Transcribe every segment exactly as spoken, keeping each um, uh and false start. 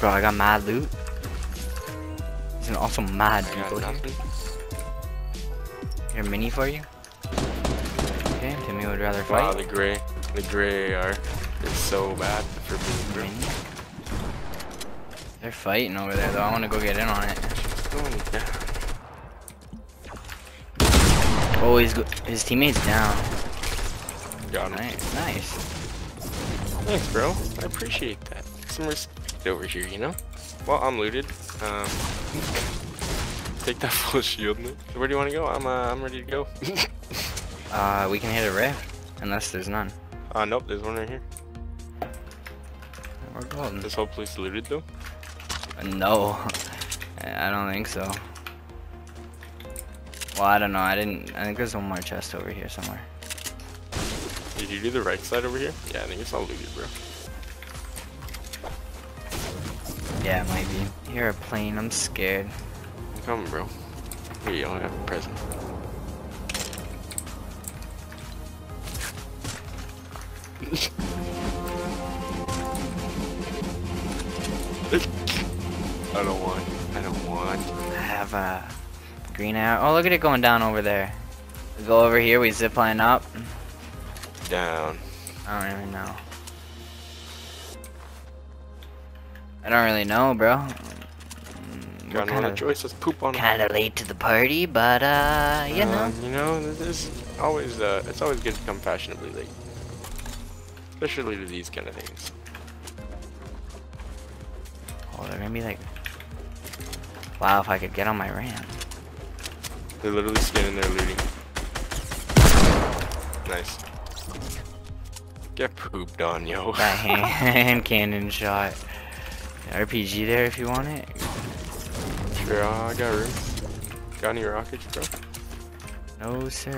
Bro, I got mad loot. And also mad people here. Here, mini for you. Okay, Timmy would rather fight. Wow, the gray, the gray A R is so bad for blue. They're fighting over there though. I want to go get in on it. Oh, he's go his teammate's down. Got him. Nice. nice. Thanks, bro. I appreciate that. Some respect over here, you know? Well, I'm looted. Um, take that full shield, man. So where do you want to go? I'm uh, I'm ready to go. uh, we can hit a rift, unless there's none. Uh, nope, there's one right here. We're golden. This whole place looted though? Uh, no, I don't think so. Well, I don't know. I didn't. I think there's one more chest over here somewhere. Did you do the right side over here? Yeah, I think it's all looted, bro. Yeah, it might be. You're a plane. I'm scared. I'm coming, bro. Here, you don't have a present. I don't want. I don't want. I have a. Green arrow. Oh, look at it going down over there. We go over here, we zipline up. Down. I don't really know. I don't really know, bro. Got no other choice, let's poop on it. Kinda late to the party, but uh, you uh, know. You know, there's always, uh, it's always good to come fashionably late. Especially to these kind of things. Oh, they're gonna be like, wow, if I could get on my ramp. They're literally standing there looting. Nice. Get pooped on, yo. That hand cannon shot. R P G there if you want it. Sure, I got room. Got any rockets, bro? No, sir.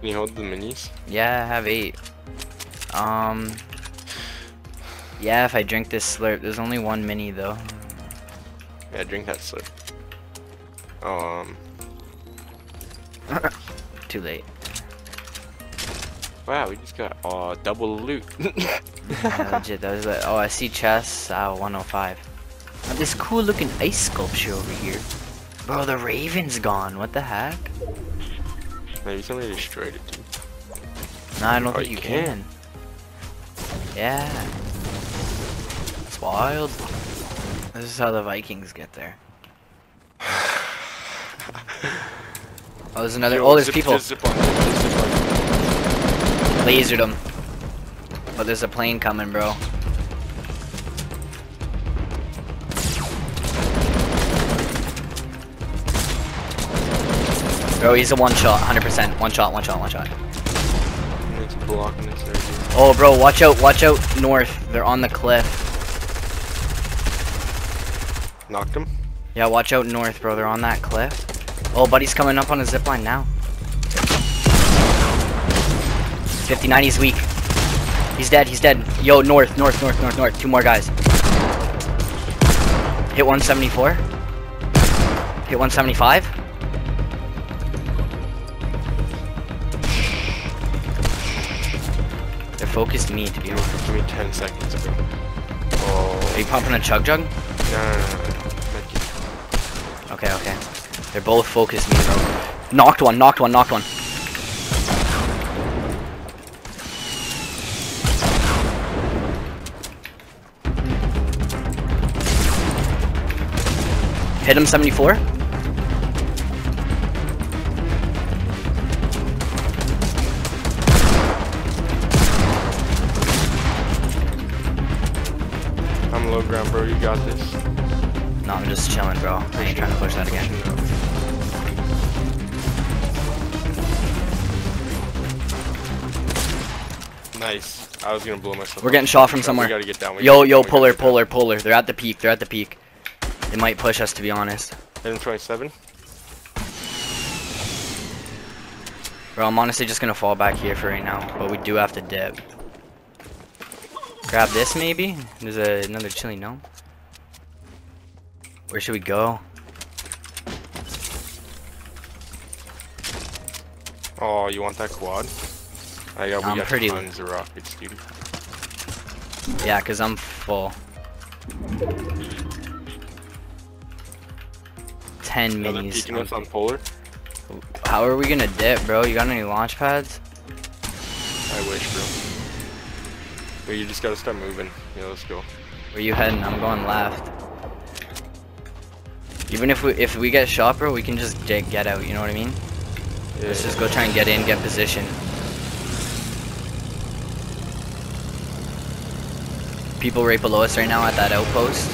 Can you hold the minis? Yeah, I have eight. Um. Yeah, if I drink this slurp. There's only one mini, though. Yeah, drink that slurp. Um. Too late. Wow, we just got uh, double loot. Yeah, legit, that was like, oh, I see chests, uh, one oh five. Oh, this cool looking ice sculpture over here. Bro, the raven's gone, what the heck? Maybe somebody destroyed it, dude. Nah, I don't oh, think you can. can. Yeah. It's wild. This is how the Vikings get there. Oh, there's another. Yo, oh, there's zip, people. Zip on, zip on, zip on. Lasered them. But oh, there's a plane coming, bro. Bro, he's a one shot, one hundred percent. One shot, one shot, one shot. It's blocking this right here. Oh, bro, watch out, watch out north. They're on the cliff. Knocked him? Yeah, watch out north, bro. They're on that cliff. Oh, buddy's coming up on a zipline now. fifty-nine, he's weak. He's dead, he's dead. Yo, north, north, north, north, north. Two more guys. Hit one seventy-four. Hit one seventy-five. They're focused me to be able to. Give me ten seconds. Oh. Are you pumping a chug jug? No, no, no. Okay, okay. They're both focused me, bro. Knocked one, knocked one, knocked one. Hit him, seventy-four. I'm low ground, bro. You got this. No, I'm just chilling, bro. I ain't trying to push that again. Nice. I was gonna blow myself. We're up. Getting shot from somewhere. We gotta get down. We yo, gotta, yo, polar, polar, polar. They're at the peak. They're at the peak. They might push us, to be honest. one twenty-seven. Bro, I'm honestly just gonna fall back here for right now. But we do have to dip. Grab this, maybe? There's a, another chili gnome. Where should we go? Oh, you want that quad? I got, we I'm got pretty tons of rockets, dude. Yeah, cause I'm full. ten minis. Peeking us on Polar. How are we gonna dip, bro? You got any launch pads? I wish, bro. But you just gotta start moving. Yeah, let's go. Where you heading? I'm going left. Even if we if we get shot, bro, we can just dig, get out. You know what I mean? Yeah. Let's just go try and get in, get position. People right below us right now at that outpost.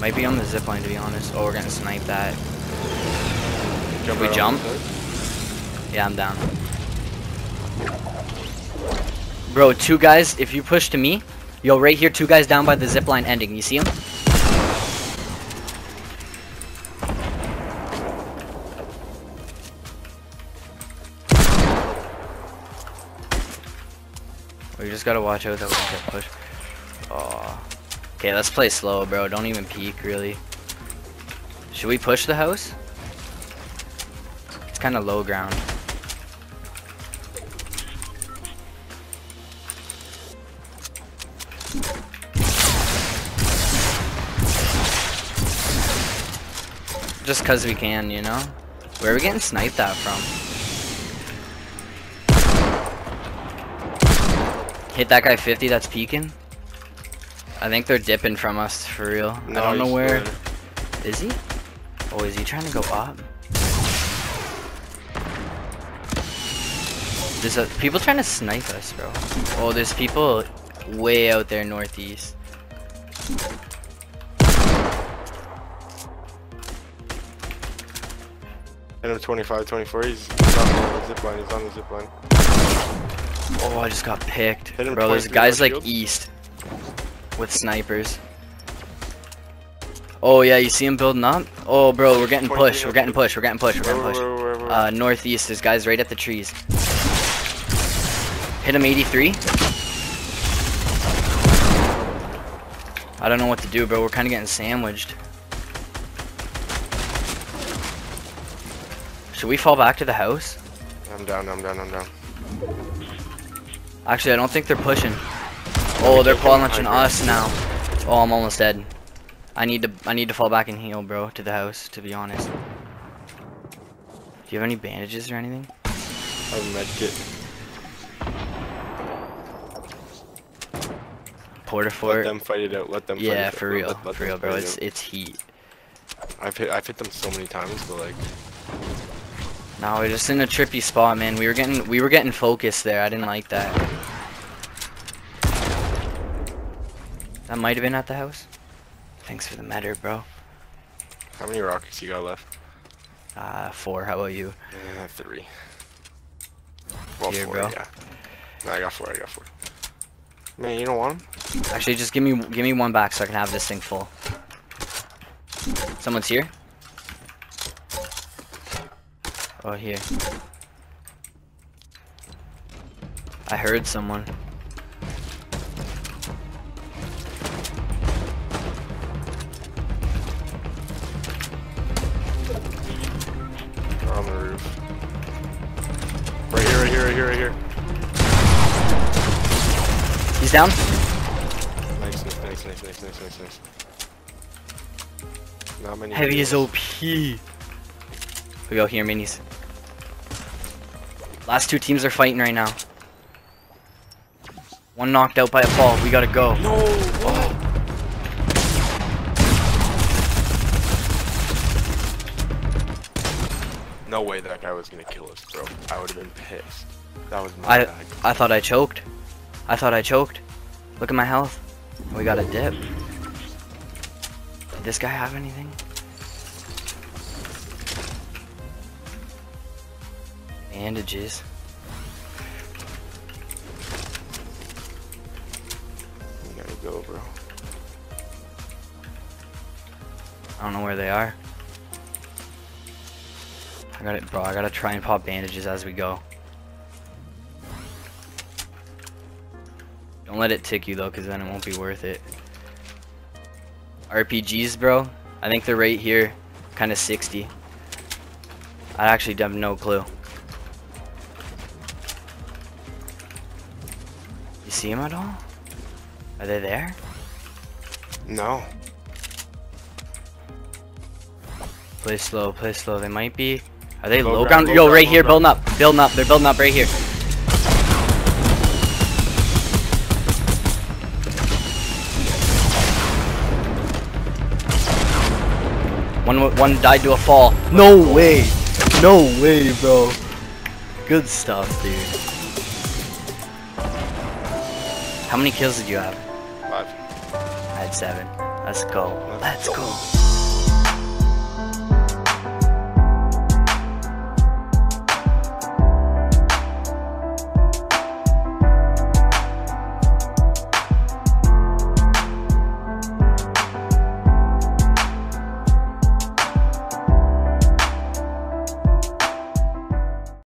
Might be on the zipline, to be honest. Oh, we're gonna snipe that. Jump we jump? Yeah, I'm down. Bro, two guys, if you push to me, yo, right here, two guys down by the zipline ending. You see him? We just gotta watch out that we get pushed. Oh. Okay, let's play slow, bro. Don't even peek, really. Should we push the house? It's kind of low ground. Just because we can, you know? Where are we getting sniped that from? Hit that guy fifty, that's peeking. I think they're dipping from us, for real. No, I don't know where. Dead. Is he? Oh, is he trying to go up? There's a, people trying to snipe us, bro. Oh, there's people way out there northeast. And I'm twenty-five, twenty-four. He's, he's on the zipline. He's on the zipline. Oh, I just got picked, bro. There's guys like east. With snipers. Oh yeah, you see him building up? Oh bro, we're getting pushed, we're getting pushed, we're getting pushed, we're getting pushed. We're getting pushed. Uh, northeast, there's guys right at the trees. Hit him eighty-three. I don't know what to do, bro, we're kinda getting sandwiched. Should we fall back to the house? I'm down, I'm down, I'm down. Actually, I don't think they're pushing. Oh, they're paw launching us now. Oh, I'm almost dead. I need to I need to fall back and heal, bro, to the house, to be honest. Do you have any bandages or anything? I have a med kit. Porter fort. Let them fight it out. Let them yeah, fight it out. Yeah, for real. Let, let for real, bro. It's out. It's heat. I've hit I've hit them so many times, but like no, we're just in a trippy spot, man. We were getting we were getting focused there. I didn't like that. That might have been at the house. Thanks for the matter, bro. How many rockets you got left? Uh, four. How about you? Uh, three. Well, Here, four, bro. Yeah. No, I got four. I got four. Man, you don't want them? Actually, just give me give me one back so I can have this thing full. Someone's here. Oh, here. I heard someone. Right here, he's down. Nice, nice, nice, nice, nice, nice, nice. Not many. Heavy is O P. We go here, minis. Last two teams are fighting right now. One knocked out by a fall. We gotta go. No. Oh. No way that guy was gonna kill us, bro. I would have been pissed. That was my I bag. I thought I choked. I thought I choked. Look at my health. We got a dip. Did this guy have anything? Bandages. We gotta go, bro. I don't know where they are. I gotta, bro. I gotta try and pop bandages as we go. Don't let it tick you though, because then it won't be worth it. R P Gs, bro. I think they're right here, kind of sixty. I actually have no clue. You see him at all? Are they there? No. Play slow, play slow. They might be. Are they low, low ground? ground? Yo, low right ground, here, building up. Building up. They're building up right here. One one died to a fall. No way. No way, bro. Good stuff, dude. How many kills did you have? Five. I had seven. Let's go. Let's go.